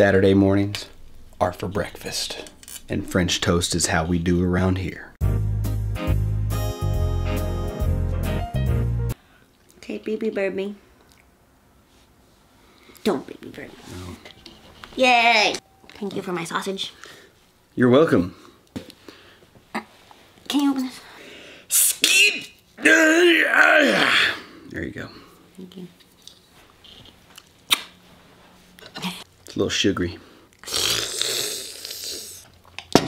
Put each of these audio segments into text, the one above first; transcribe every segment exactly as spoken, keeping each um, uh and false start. Saturday mornings are for breakfast. And French toast is how we do around here. Okay, baby Burby. Don't baby Burby. No. Yay! Thank you for my sausage. You're welcome. Uh, can you open this? Skip! There you go. Thank you. It's a little sugary.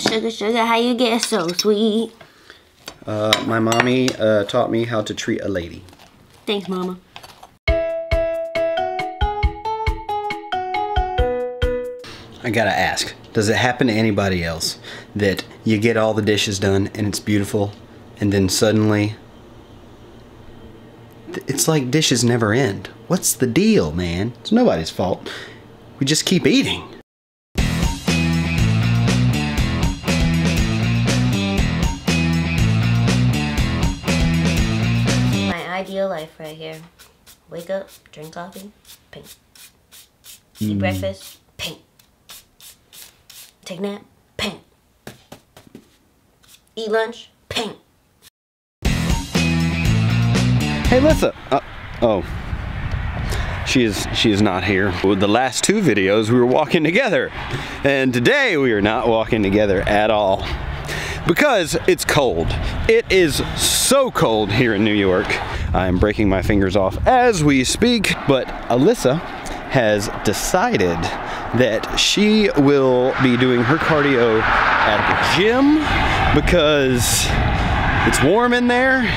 Sugar, sugar, how you get so sweet? Uh, my mommy uh, taught me how to treat a lady. Thanks, Mama. I gotta ask, does it happen to anybody else that you get all the dishes done and it's beautiful and then suddenly it's like dishes never end? What's the deal, man? It's nobody's fault. We just keep eating. My ideal life right here. Wake up, drink coffee, paint. Eat mm. breakfast, paint. Take a nap, paint. Eat lunch, paint. Hey, Alyssa. Uh, oh, she is she is not here. With the last two videos, we were walking together, and today we are not walking together at all because it's cold. It is so cold here in New York. I am breaking my fingers off as we speak, but Alyssa has decided that she will be doing her cardio at the gym because it's warm in there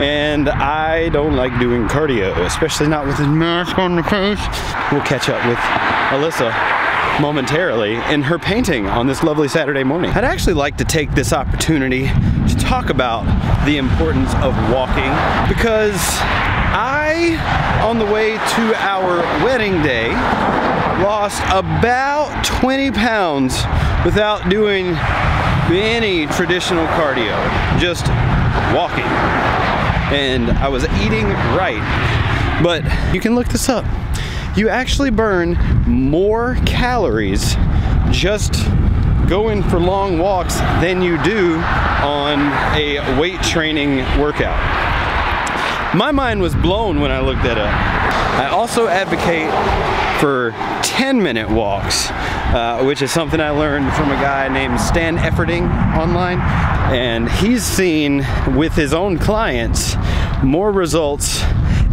and I don't like doing cardio, especially not with this mask on the face. We'll catch up with Alyssa momentarily in her painting on this lovely Saturday morning. I'd actually like to take this opportunity to talk about the importance of walking because I, on the way to our wedding day, lost about twenty pounds without doing any traditional cardio, just walking. And I was eating right, but you can look this up. You actually burn more calories just going for long walks than you do on a weight training workout. My mind was blown when I looked that up. I also advocate for ten minute walks, uh, which is something I learned from a guy named Stan Efferding online. And he's seen with his own clients more results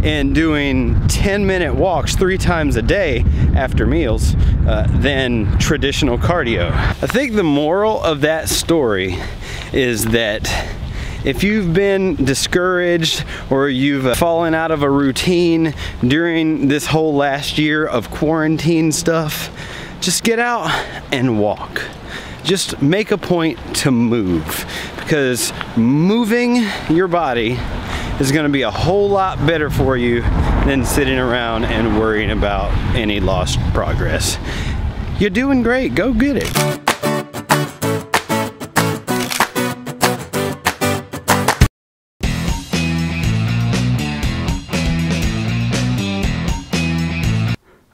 in doing ten minute walks three times a day after meals uh, than traditional cardio. I think the moral of that story is that if you've been discouraged or you've fallen out of a routine during this whole last year of quarantine stuff, just get out and walk. Just make a point to move, because moving your body is gonna be a whole lot better for you than sitting around and worrying about any lost progress. You're doing great, go get it.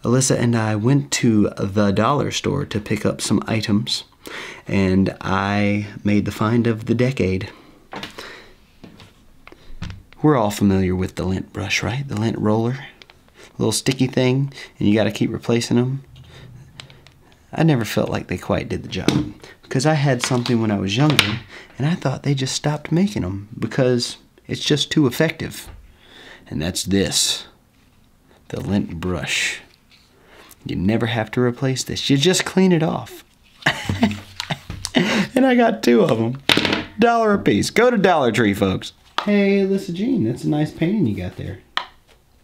Alyssa and I went to the dollar store to pick up some items, and I made the find of the decade. We're all familiar with the lint brush, right? The lint roller. A little sticky thing, and you gotta keep replacing them. I never felt like they quite did the job, because I had something when I was younger, and I thought they just stopped making them because it's just too effective. And that's this, the lint brush. You never have to replace this. You just clean it off. And I got two of them. Dollar a piece. Go to Dollar Tree, folks. Hey, Alyssa Jean, that's a nice painting you got there.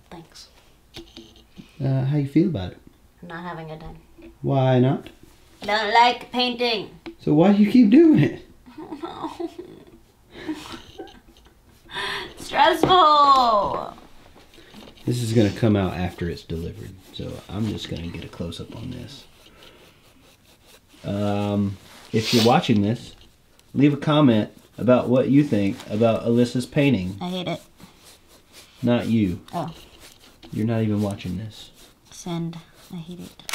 Thanks. Uh, how you feel about it? I'm not having it done. Why not? I don't like painting. So why do you keep doing it? I don't know. Stressful. This is gonna come out after it's delivered, so I'm just gonna get a close-up on this. Um, if you're watching this, leave a comment about what you think about Alyssa's painting. I hate it. Not you. Oh. You're not even watching this. Send. I hate it.